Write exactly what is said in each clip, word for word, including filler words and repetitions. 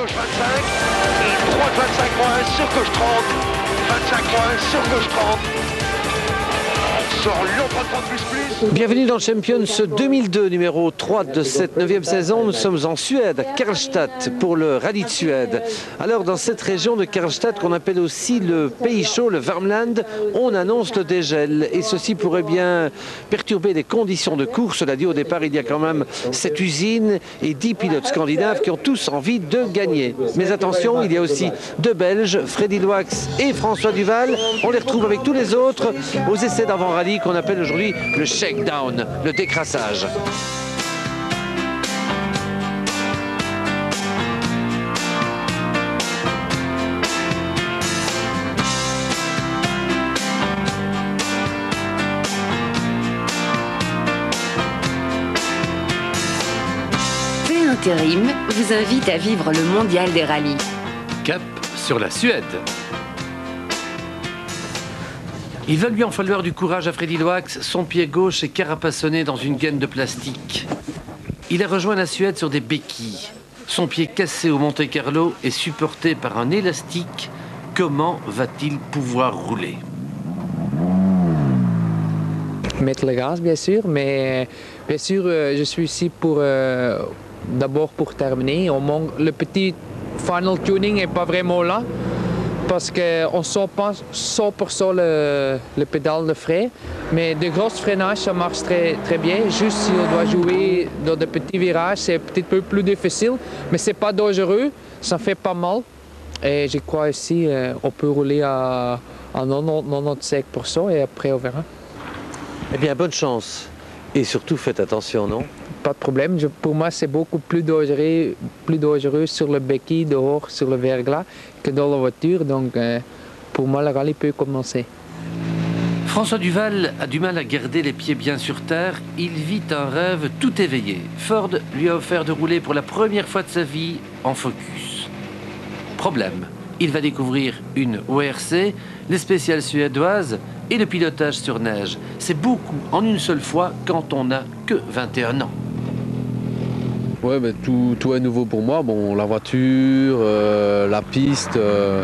gauche vingt-cinq, et droite vingt-cinq moins un sur gauche trente, vingt-cinq moins un sur gauche trente. Bienvenue dans Champions deux mille deux, numéro trois de cette neuvième saison. Nous sommes en Suède, à Karlstad, pour le Rallye de Suède. Alors, dans cette région de Karlstad, qu'on appelle aussi le pays chaud, le Värmland, on annonce le dégel. Et ceci pourrait bien perturber les conditions de course. Cela dit, au départ, il y a quand même cette usine et dix pilotes scandinaves qui ont tous envie de gagner. Mais attention, il y a aussi deux Belges, Freddy Loix et François Duval. On les retrouve avec tous les autres aux essais d'avant-rallye qu'on appelle aujourd'hui le shakedown, le décrassage. Télé Intérim vous invite à vivre le mondial des rallyes. Cap sur la Suède. Il va lui en falloir du courage à Freddy Loix. Son pied gauche est carapassonné dans une gaine de plastique. Il a rejoint la Suède sur des béquilles. Son pied cassé au Monte-Carlo est supporté par un élastique. Comment va-t-il pouvoir rouler? Mettre le gaz, bien sûr, mais bien sûr, je suis ici pour euh, d'abord pour terminer. On manque, le petit final tuning n'est pas vraiment là, parce qu'on ne sent pas cent pour cent le, le pédale de frein, mais de gros freinage, ça marche très, très bien. Juste si on doit jouer dans de petits virages, c'est un petit peu plus difficile, mais ce n'est pas dangereux, ça fait pas mal. Et je crois aussi qu'on peut rouler à, à quatre-vingt-quinze pour cent et après on verra. Eh bien, bonne chance. Et surtout, faites attention, non? Pas de problème. Je, pour moi, c'est beaucoup plus dangereux, plus dangereux sur le béquille dehors, sur le verglas, que dans la voiture. Donc, euh, pour moi, le rallye peut commencer. François Duval a du mal à garder les pieds bien sur terre. Il vit un rêve tout éveillé. Ford lui a offert de rouler pour la première fois de sa vie en Focus. Problème, il va découvrir une W R C, les spéciales suédoises et le pilotage sur neige. C'est beaucoup en une seule fois quand on n'a que vingt et un ans. Ouais, mais tout, tout est nouveau pour moi. Bon, la voiture, euh, la piste, euh,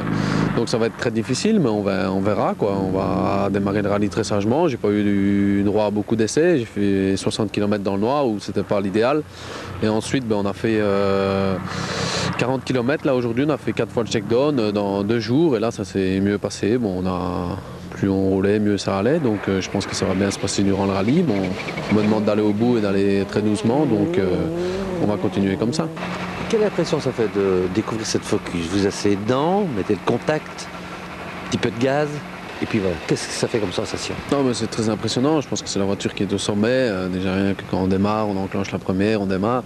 donc ça va être très difficile, mais on, va, on verra quoi. On va démarrer le rallye très sagement. J'ai pas eu du droit à beaucoup d'essais. J'ai fait soixante kilomètres dans le noir où c'était pas l'idéal. Et ensuite, ben, on a fait euh, quarante kilomètres. Là aujourd'hui, on a fait quatre fois le check-down dans deux jours. Et là, ça s'est mieux passé. Bon, on a plus on roulait, mieux ça allait. Donc, euh, je pense que ça va bien se passer durant le rallye. Bon, on me demande d'aller au bout et d'aller très doucement. Donc euh, on va continuer comme ça. Quelle impression ça fait de découvrir cette Focus? Vous asseyez dedans, mettez le contact, un petit peu de gaz, et puis voilà. Qu'est-ce que ça fait comme sensation? Non, mais c'est très impressionnant. Je pense que c'est la voiture qui est au sommet. Euh, déjà rien que quand on démarre, on enclenche la première, on démarre.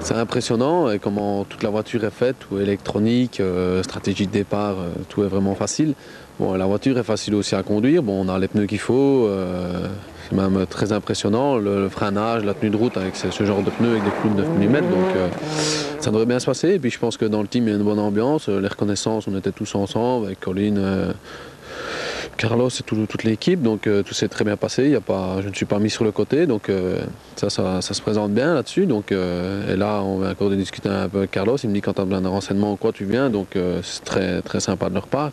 C'est impressionnant et comment toute la voiture est faite, tout est électronique, euh, stratégie de départ, euh, tout est vraiment facile. Bon, la voiture est facile aussi à conduire. Bon, on a les pneus qu'il faut. Euh, c'est même très impressionnant. Le, le freinage, la tenue de route avec ce, ce genre de pneus avec des clous de neuf millimètres. Donc euh, ça devrait bien se passer. Et puis je pense que dans le team, il y a une bonne ambiance. Les reconnaissances, on était tous ensemble avec Colin, euh, Carlos et tout, toute l'équipe. Donc euh, tout s'est très bien passé. Il y a pas, je ne suis pas mis sur le côté. Donc euh, ça, ça, ça se présente bien là-dessus. Donc euh, et là, on vient encore de discuter un peu avec Carlos. Il me dit quand tu as besoin de renseignements ou quoi, tu viens. Donc euh, c'est très, très sympa de leur part.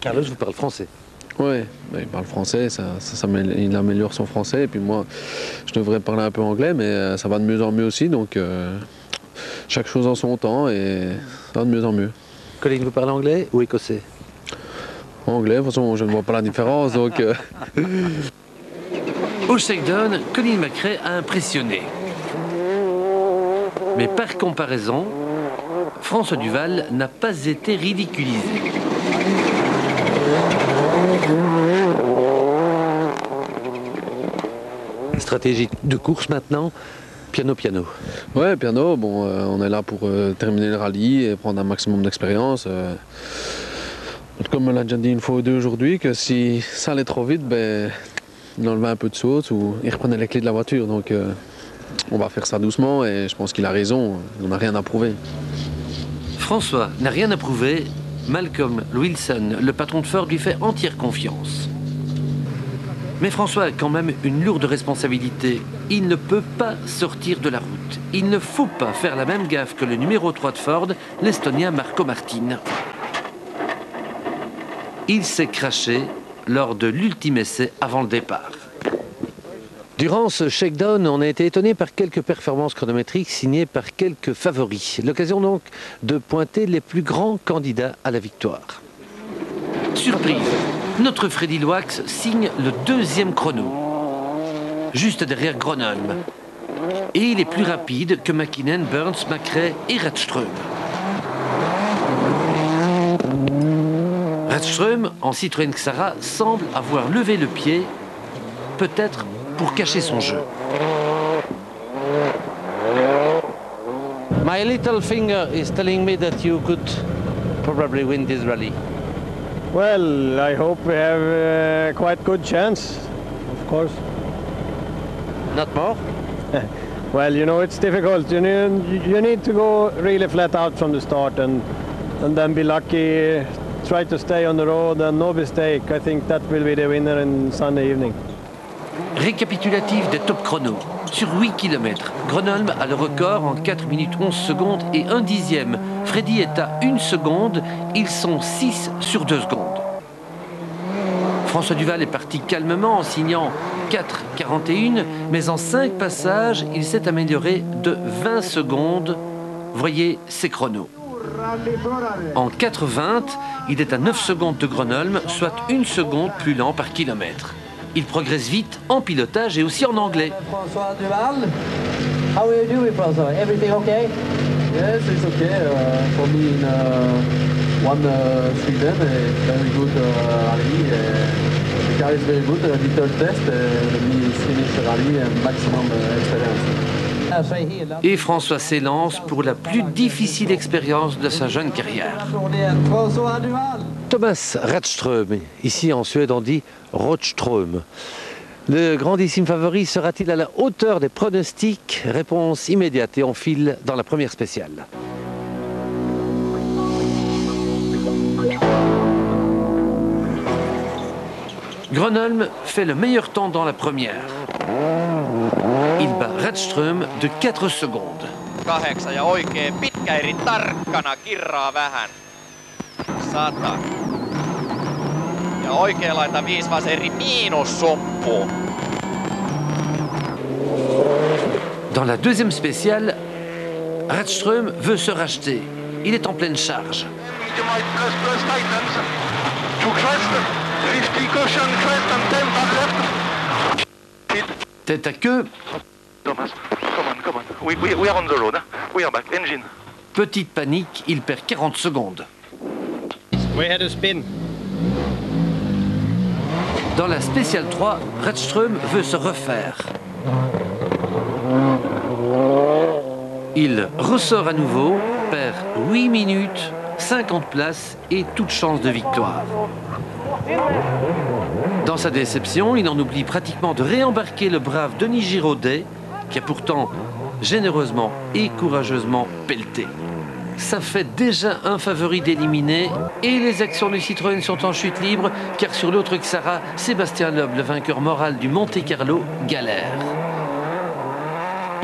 Carlos vous parle français? Oui, il parle français, ça, ça, ça, il améliore son français. Et puis moi, je devrais parler un peu anglais, mais ça va de mieux en mieux aussi. Donc euh, chaque chose en son temps et ça va de mieux en mieux. Colin, vous parlez anglais ou écossais? Anglais, de toute façon, je ne vois pas la différence. donc, euh... Au shakedown, Colin McRae a impressionné. Mais par comparaison, François Duval n'a pas été ridiculisé. Stratégie de course maintenant, piano piano. Ouais, piano, bon, euh, on est là pour euh, terminer le rallye et prendre un maximum d'expérience. Euh, comme on l'a déjà dit une fois ou deux aujourd'hui, que si ça allait trop vite, ben, il enlevait un peu de sauce ou il reprenait les clés de la voiture. Donc euh, on va faire ça doucement et je pense qu'il a raison, on n'a rien à prouver. François n'a rien à prouver. Malcolm Wilson, le patron de Ford, lui fait entière confiance. Mais François a quand même une lourde responsabilité. il ne peut pas sortir de la route. Il ne faut pas faire la même gaffe que le numéro trois de Ford, l'Estonien Markko Martin. Il s'est crashé lors de l'ultime essai avant le départ. Durant ce check-down, on a été étonné par quelques performances chronométriques signées par quelques favoris. L'occasion donc de pointer les plus grands candidats à la victoire. Surprise, notre Freddy Loix signe le deuxième chrono, juste derrière Grönholm. Et il est plus rapide que Mäkinen, Burns, McRae et Redström. Rallström, en Citroën Xsara, semble avoir levé le pied, peut-être pour cacher son jeu. My little finger is telling me that you could probably win this rally. Well, I hope we have uh, quite good chance, of course. Not more? Well, you know, it's difficult. You need, you need to go really flat out from the start and, and then be lucky. Try to stay on the road and no mistake. I think that will be the winner in Sunday evening. Récapitulatif des top chronos. Sur huit kilomètres, Grönholm a le record en quatre minutes onze secondes et un dixième. Freddy est à une seconde, ils sont six sur deux secondes. François Duval est parti calmement en signant quatre quarante et un, mais en cinq passages, il s'est amélioré de vingt secondes. Voyez ces chronos. En quatre vingt, il est à neuf secondes de Grönholm, soit une seconde plus lent par kilomètre. Il progresse vite en pilotage et aussi en anglais. François Duval, how are you doing, François? Everything okay? Yes, it's okay. Uh, for me, in uh, one uh, Sweden, it's very good uh, rally. Uh, the car is very good. A little test, uh, we finish the rally and maximum uh, experience. Et François s'élance pour la plus difficile expérience de sa jeune carrière. Thomas Rådström, ici en Suède on dit Rådström. Le grandissime favori sera-t-il à la hauteur des pronostics? Réponse immédiate et on file dans la première spéciale. Grönholm fait le meilleur temps dans la première. Il bat Redström de quatre secondes. Kahdeksan ja oikee pitkä eri tarkkana kirraa vähän. Sata. Ja oikee laita viisi vaseri miinus somppu. Dans la deuxième spéciale, Redström veut se racheter. Il est en pleine charge. Tête à queue. Petite panique, il perd quarante secondes. Dans la spéciale trois, Redström veut se refaire. Il ressort à nouveau, perd huit minutes, cinquante places et toute chance de victoire. Dans sa déception, il en oublie pratiquement de réembarquer le brave Denis Giraudet, qui a pourtant généreusement et courageusement pelleté. Ça fait déjà un favori d'éliminé et les actions du Citroën sont en chute libre, car sur l'autre Xsara, Sébastien Loeb, le vainqueur moral du Monte-Carlo, galère.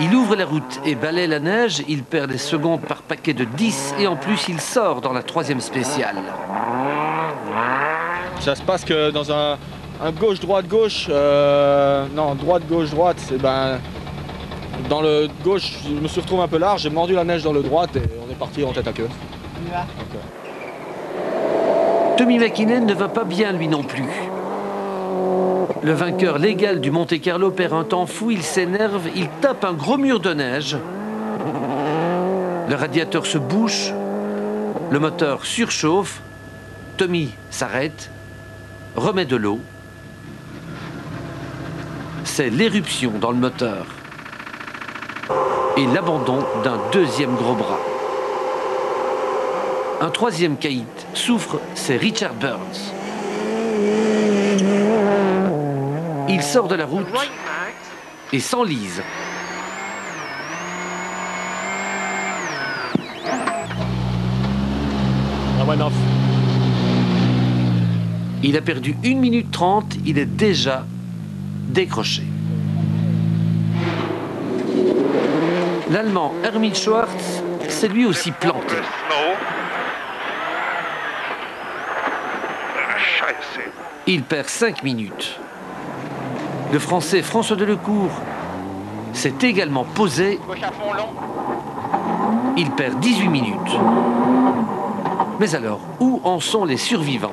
Il ouvre la route et balaye la neige, il perd des secondes par paquet de dix et en plus il sort dans la troisième spéciale. Ça se passe que dans un, un gauche-droite-gauche, euh, non, droite-gauche-droite, c'est ben... Dans le gauche, je me suis retrouvé un peu large, j'ai mordu la neige dans le droite et on est parti en tête à queue. Okay. Tommi Mäkinen ne va pas bien lui non plus. Le vainqueur légal du Monte-Carlo perd un temps fou, il s'énerve, il tape un gros mur de neige. Le radiateur se bouche, le moteur surchauffe, Tommy s'arrête, remet de l'eau. C'est l'éruption dans le moteur. Et l'abandon d'un deuxième gros bras. Un troisième caïd souffre, c'est Richard Burns. Il sort de la route et s'enlise. Il a perdu une minute trente, il est déjà décroché. l'Allemand Armin Schwarz s'est lui aussi planté. Il perd cinq minutes. Le Français François Delecourt s'est également posé. Il perd dix-huit minutes. Mais alors, où en sont les survivants?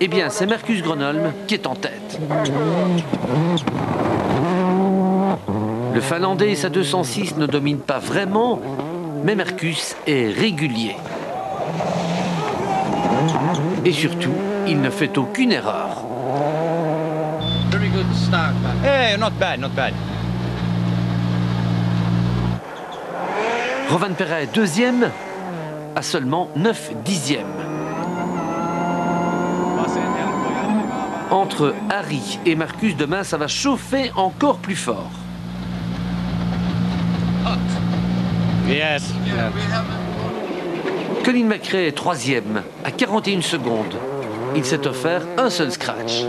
Eh bien, c'est Marcus Grönholm qui est en tête. Le Finlandais et sa deux cent six ne dominent pas vraiment, mais Marcus est régulier. Et surtout, il ne fait aucune erreur. Very good start, man. Hey, not bad, not bad. Rovanperä est deuxième à seulement neuf dixièmes. Entre Harry et Marcus, demain, ça va chauffer encore plus fort. Yes. Colin McRae est troisième à quarante et une secondes. Il s'est offert un seul scratch.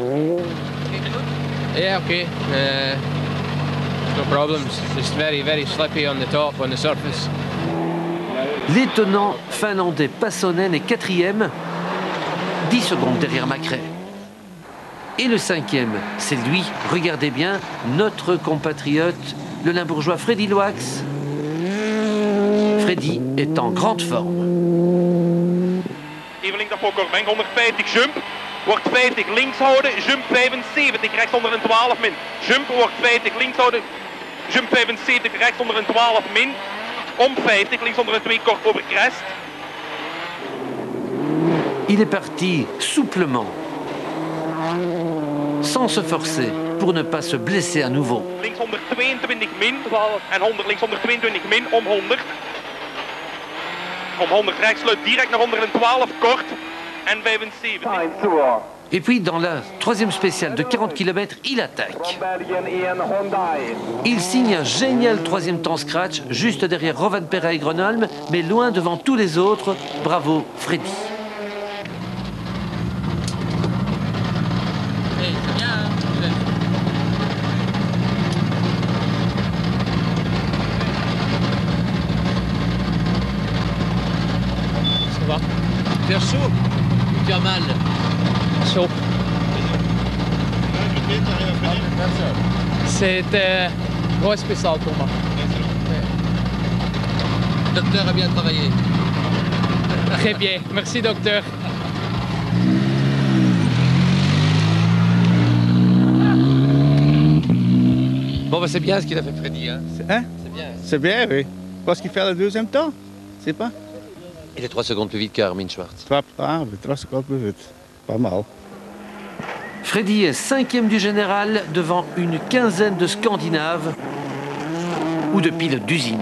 Yeah, okay. Uh, no problems. Just very, very slippy on the top, on the surface. L'étonnant finlandais Passonen est quatrième, dix secondes derrière McRae. Et le cinquième, c'est lui, regardez bien, notre compatriote, le Limbourgeois Freddy Loix. Freddy est en grande forme. Eveling naar Fokker, Benk honderdvijftig, jump, wordt vijftig, links houden, jump vijfenzeventig, rechts onder een twaalf min. Jump, wordt vijftig, links houden, jump vijfenzeventig, rechts onder een twaalf min. Om vijftig, links onder een twee, kort over crest. Il est parti souplement, sans se forcer, pour ne pas se blesser à nouveau. Links honderdtweeëntwintig min, en honderd, links honderdtweeëntwintig min, om honderd. Et puis dans la troisième spéciale de quarante kilomètres, il attaque. Il signe un génial troisième temps scratch, juste derrière Rovanperä et Grönholm, mais loin devant tous les autres. Bravo Freddy. C'était ouais, spécial pour moi. Le docteur a bien travaillé. Très bien, merci docteur. Bon, bah, c'est bien ce qu'il a fait Freddy. Hein, hein? C'est bien. C'est bien, oui. Parce qu'il fait le deuxième temps, c'est pas? Il est trois secondes plus vite qu'Armin Schwarz. Ah, trois secondes plus vite. Pas mal. Freddy est cinquième du général devant une quinzaine de Scandinaves ou de pilotes d'usine.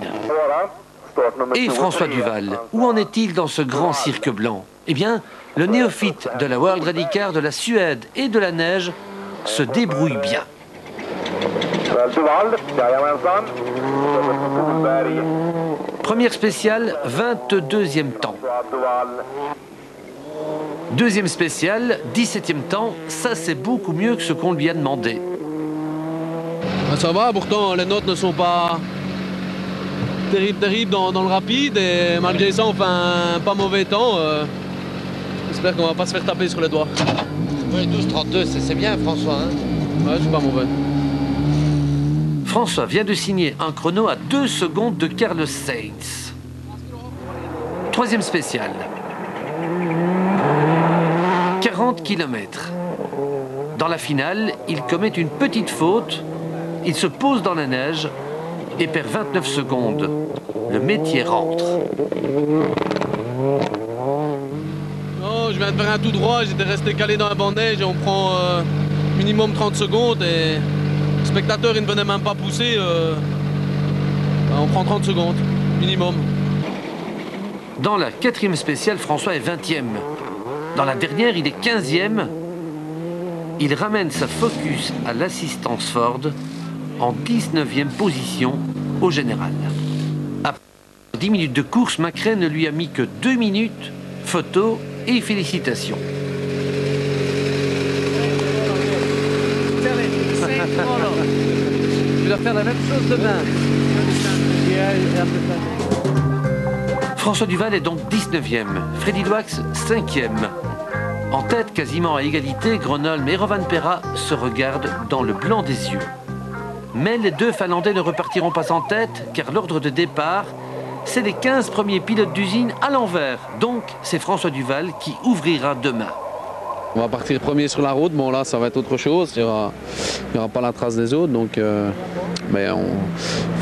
Et François Duval, où en est-il dans ce grand cirque blanc? Eh bien, le néophyte de la World Rally Car, de la Suède et de la neige se débrouille bien. Première spéciale, vingt-deuxième temps. Deuxième spécial, dix-septième temps, ça c'est beaucoup mieux que ce qu'on lui a demandé. Ça va, pourtant les notes ne sont pas terribles, terribles dans, dans le rapide et malgré ça on fait un pas mauvais temps. Euh, J'espère qu'on va pas se faire taper sur les doigts. Oui, douze trente-deux, c'est bien François. Hein? Ouais, c'est pas mauvais. François vient de signer un chrono à deux secondes de Carlos Sainz. Troisième spécial. quarante kilomètres. Dans la finale, il commet une petite faute, il se pose dans la neige et perd vingt-neuf secondes. Le métier rentre. Oh, je viens de faire un tout droit, j'étais resté calé dans la bande neige et on prend euh, minimum trente secondes et le spectateur il ne venait même pas pousser, euh, on prend trente secondes, minimum. Dans la quatrième spéciale, François est vingtième. Dans la dernière, il est quinzième. Il ramène sa Focus à l'assistance Ford en dix-neuvième position au général. Après dix minutes de course, McRae ne lui a mis que deux minutes, photo et félicitations. Tu dois faire la même chose demain. Yeah. François Duval est donc dix-neuvième, Freddy Loix cinquième. En tête, quasiment à égalité, Grönholm et Rovanperä se regardent dans le blanc des yeux. Mais les deux Finlandais ne repartiront pas en tête, car l'ordre de départ, c'est les quinze premiers pilotes d'usine à l'envers. Donc, c'est François Duval qui ouvrira demain. On va partir premier sur la route, bon là ça va être autre chose, il n'y aura, aura pas la trace des autres, donc euh, mais on,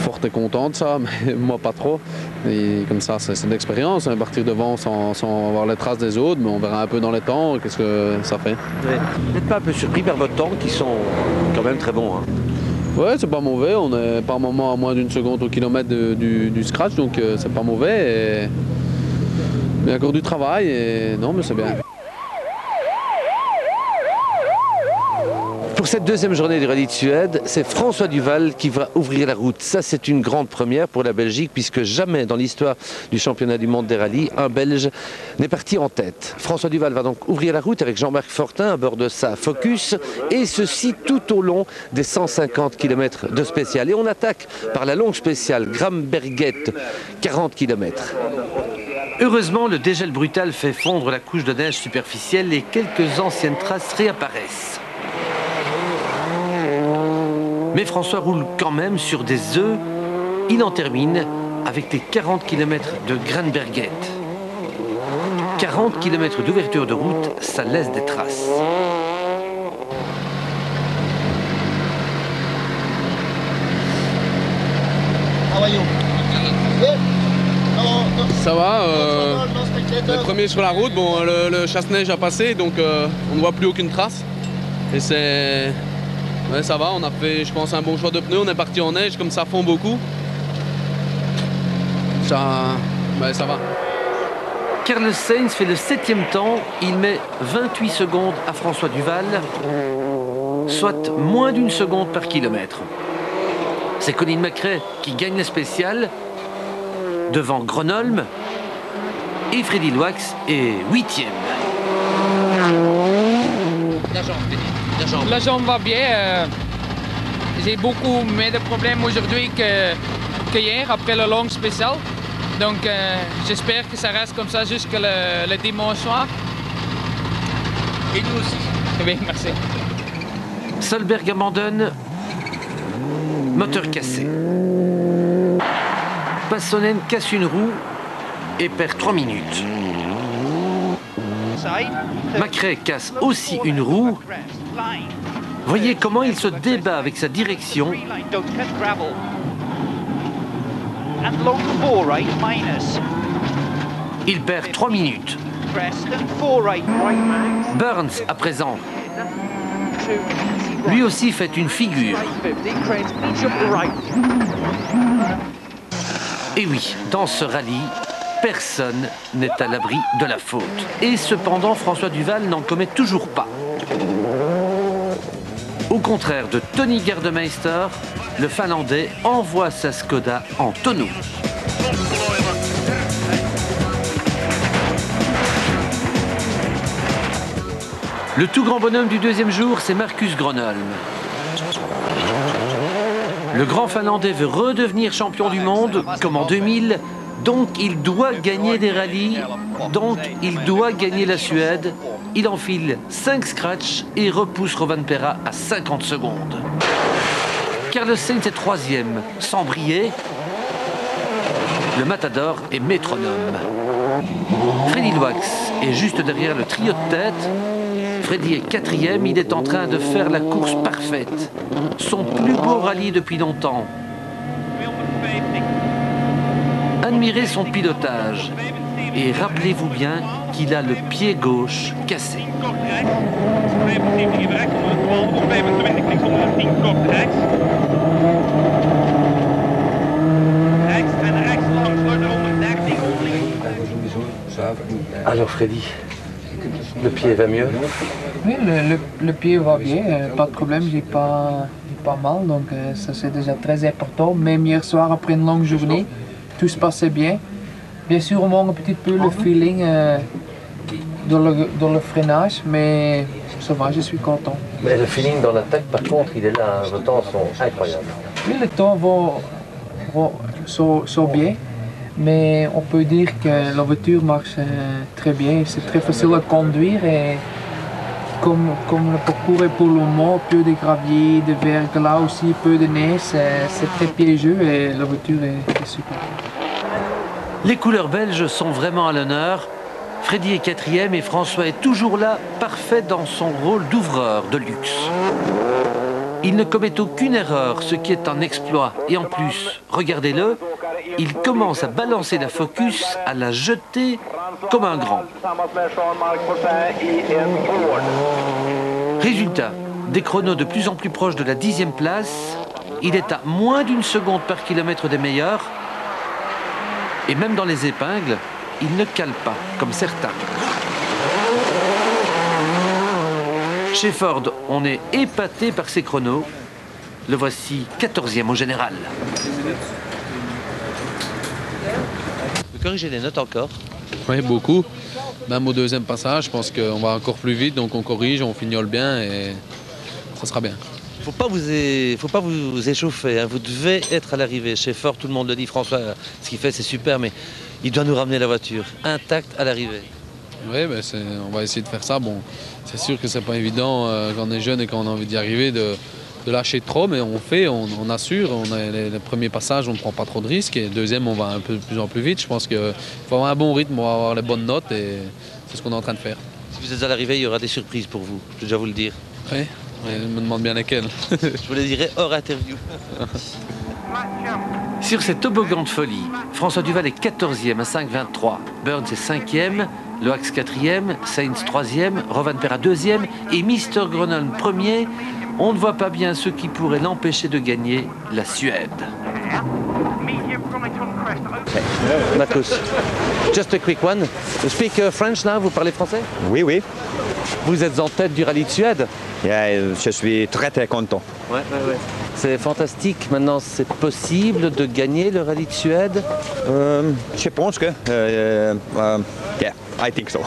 Fort est content de ça, mais moi pas trop. Et comme ça c'est de l'expérience, hein, partir devant sans, sans avoir les traces des autres, mais on verra un peu dans les temps, qu'est-ce que ça fait. Vous n'êtes pas un peu surpris par votre temps qui sont quand même très bons, hein? Ouais, c'est pas mauvais, on est par moment à moins d'une seconde au kilomètre de, du, du scratch, donc euh, c'est pas mauvais. Et... il y a encore du travail, et non mais c'est bien. Pour cette deuxième journée du Rallye de Suède, c'est François Duval qui va ouvrir la route. Ça, c'est une grande première pour la Belgique, puisque jamais dans l'histoire du championnat du monde des rallyes, un Belge n'est parti en tête. François Duval va donc ouvrir la route avec Jean-Marc Fortin à bord de sa Focus, et ceci tout au long des cent cinquante kilomètres de spécial. Et on attaque par la longue spéciale, Grambergette, quarante kilomètres. Heureusement, le dégel brutal fait fondre la couche de neige superficielle et quelques anciennes traces réapparaissent. Mais François roule quand même sur des œufs. Il en termine avec les quarante kilomètres de Grönberget. quarante kilomètres d'ouverture de route, ça laisse des traces. Ça va, euh, les premiers sur la route, bon, le, le chasse-neige a passé, donc euh, on ne voit plus aucune trace. Et c'est... ouais, ça va, on a fait, je pense, un bon choix de pneus. On est parti en neige, comme ça fond beaucoup. Ça, ouais, ça va. Carlos Sainz fait le septième temps. Il met vingt-huit secondes à François Duval, soit moins d'une seconde par kilomètre. C'est Colin McRae qui gagne la spéciale devant Grönholm et Freddy Loix est huitième. La jambe. La jambe va bien. Euh, J'ai beaucoup moins de problèmes aujourd'hui que, que hier, après le long spécial. Donc euh, j'espère que ça reste comme ça jusqu'à le, le dimanche soir. Et nous aussi. Oui, merci. Solberg abandonne. Moteur cassé. Passonen casse une roue et perd trois minutes. McRae casse aussi une roue. Voyez comment il se débat avec sa direction. Il perd trois minutes. Burns, à présent, lui aussi fait une figure. Et oui, dans ce rallye, personne n'est à l'abri de la faute. Et cependant, François Duval n'en commet toujours pas. Au contraire de Tony Gardemeister, le Finlandais envoie sa Skoda en tonneau. Le tout grand bonhomme du deuxième jour, c'est Marcus Grönholm. Le grand Finlandais veut redevenir champion du monde, comme en deux mille, donc il doit gagner des rallyes, donc il doit gagner la Suède. Il enfile cinq scratchs et repousse Rovanperä à cinquante secondes. Carlos Sainz est troisième, sans briller. Le matador est métronome. Freddy Loix est juste derrière le trio de tête. Freddy est quatrième, il est en train de faire la course parfaite. Son plus beau rallye depuis longtemps. Admirez son pilotage. Et rappelez-vous bien qu'il a le pied gauche cassé. Alors Freddy, le pied va mieux? Oui, le, le, le pied va bien, pas de problème, j'ai pas, pas mal, donc ça c'est déjà très important. Même hier soir, après une longue journée, tout se passait bien. Bien sûr, on manque un petit peu le feeling euh, dans, le, dans le freinage, mais ça va, je suis content. Mais le feeling dans l'attaque, par contre, il est là, hein, le temps sont incroyables. Oui, le temps va, so, so bien. Mais on peut dire que la voiture marche très bien, c'est très facile à conduire et comme, comme le parcours est pour le moment, peu de gravier, de verre, de là aussi, peu de neige, c'est très piégeux et la voiture est, est super. Les couleurs belges sont vraiment à l'honneur. Freddy est quatrième et François est toujours là, parfait dans son rôle d'ouvreur de luxe. Il ne commet aucune erreur, ce qui est un exploit. Et en plus, regardez-le, il commence à balancer la Focus, à la jeter comme un grand. Résultat, des chronos de plus en plus proches de la dixième place. Il est à moins d'une seconde par kilomètre des meilleurs. Et même dans les épingles, il ne cale pas, comme certains. Chez Ford, on est épaté par ses chronos. Le voici quatorzième au général. Vous corrigez les notes encore? Oui, beaucoup. Même au deuxième passage, je pense qu'on va encore plus vite, donc on corrige, on fignole bien et ça sera bien. Faut pas vous é... faut pas vous échauffer, hein. Vous devez être à l'arrivée. Chez Ford, tout le monde le dit, François, ce qu'il fait, c'est super, mais il doit nous ramener la voiture intacte à l'arrivée. Oui, ben on va essayer de faire ça. Bon, c'est sûr que c'est pas évident euh, quand on est jeune et quand on a envie d'y arriver de, de lâcher trop, mais on fait, on, on assure. On a les, les premiers passages, on ne prend pas trop de risques. Et deuxième, on va un peu de plus en plus vite. Je pense qu'il faut avoir un bon rythme, on va avoir les bonnes notes et c'est ce qu'on est en train de faire. Si vous êtes à l'arrivée, il y aura des surprises pour vous, je peux déjà vous le dire. Oui, ouais. Je me demande bien lesquelles. Je vous les dirai hors interview. Sur cet toboggan de folie, François Duval est quatorzième à cinq vingt-trois. Burns est cinquième. Loix quatrième, Sainz troisième, Rovanperä deuxième et Mister Grönholm premier. On ne voit pas bien ce qui pourrait l'empêcher de gagner la Suède. Hey, Marcus, just a quick one. You speak uh, French now, vous parlez français? Oui, oui. Vous êtes en tête du rallye de Suède? Yeah, je suis très très content. Ouais, ouais, ouais. C'est fantastique. Maintenant, c'est possible de gagner le rallye de Suède? Euh, je pense que... Euh, euh, yeah. I think so.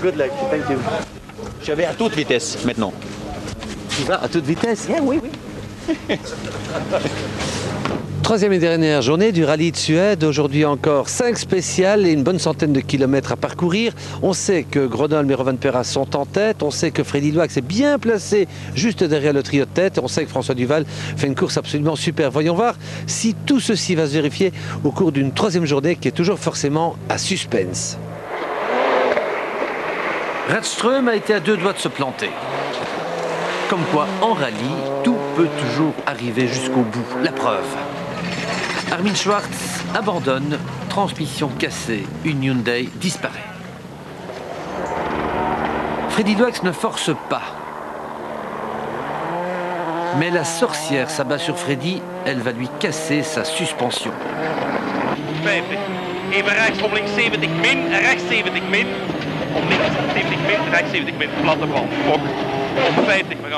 Good luck, thank you. Je vais à toute vitesse maintenant. Tu vas à toute vitesse? Yeah, oui, oui. Troisième et dernière journée du rallye de Suède. Aujourd'hui encore cinq spéciales et une bonne centaine de kilomètres à parcourir. On sait que Grönholm et Rovanperä sont en tête. On sait que Freddy Loix est bien placé juste derrière le trio de tête. On sait que François Duval fait une course absolument super. Voyons voir si tout ceci va se vérifier au cours d'une troisième journée qui est toujours forcément à suspense. Redström a été à deux doigts de se planter. Comme quoi, en rallye, tout peut toujours arriver jusqu'au bout. La preuve. Armin Schwarz abandonne, transmission cassée, une Hyundai disparaît. Freddy Loix ne force pas. Mais la sorcière s'abat sur Freddy, elle va lui casser sa suspension.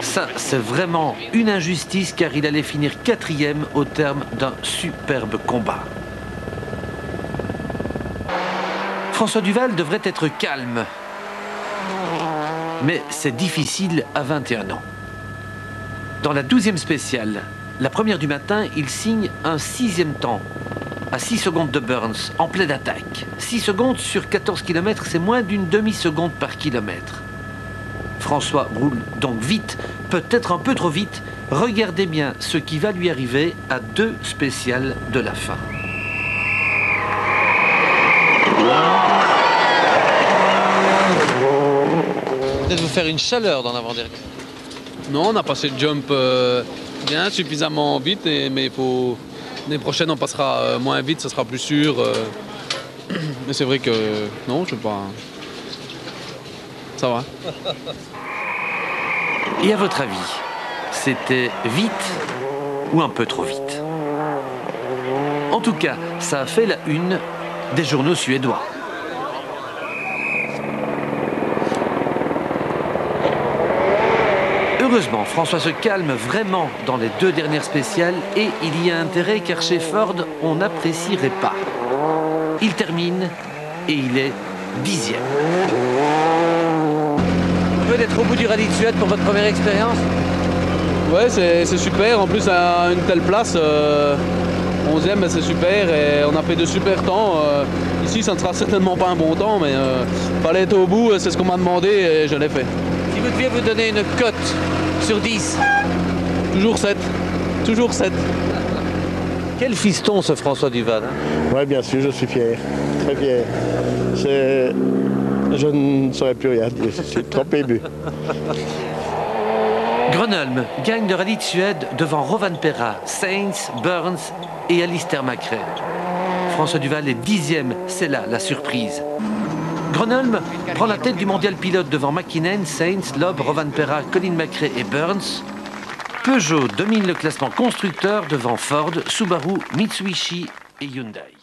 Ça, c'est vraiment une injustice car il allait finir quatrième au terme d'un superbe combat. François Duval devrait être calme. Mais c'est difficile à vingt et un ans. Dans la douzième spéciale, la première du matin, il signe un sixième temps. À six secondes de Burns, en pleine attaque. six secondes sur quatorze kilomètres, c'est moins d'une demi-seconde par kilomètre. François roule donc vite, peut-être un peu trop vite. Regardez bien ce qui va lui arriver à deux spéciales de la fin. Peut-être vous faire une chaleur dans l'avant-dernier. Non, on a passé le jump euh, bien, suffisamment vite, et, mais pour l'année prochaine, on passera euh, moins vite, ça sera plus sûr. Euh... Mais c'est vrai que non, je ne sais pas. Ça va. Et à votre avis, c'était vite ou un peu trop vite? En tout cas, ça a fait la une des journaux suédois. Heureusement, François se calme vraiment dans les deux dernières spéciales et il y a intérêt car chez Ford, on n'apprécierait pas. Il termine et il est dixième. D'être au bout du rallye de Suède pour votre première expérience? Ouais, c'est super. En plus, à une telle place, euh, onzième, c'est super et on a fait de super temps. Euh, ici, ça ne sera certainement pas un bon temps, mais euh, fallait être au bout, c'est ce qu'on m'a demandé et je l'ai fait. Si vous deviez vous donner une cote sur dix? Toujours sept. Toujours sept. Quel fiston ce François Duval, hein? Oui, bien sûr, je suis fier. Très fier. Je ne saurais plus rien dire, je suis trop ému. Grönholm gagne le rallye de Suède devant Rovanperä, Sainz, Burns et Alister McRae. François Duval est dixième, c'est là la surprise. Grönholm prend la tête du mondial pilote devant Mäkinen, Sainz, Loeb, Rovanperä, Colin McRae et Burns. Peugeot domine le classement constructeur devant Ford, Subaru, Mitsubishi et Hyundai.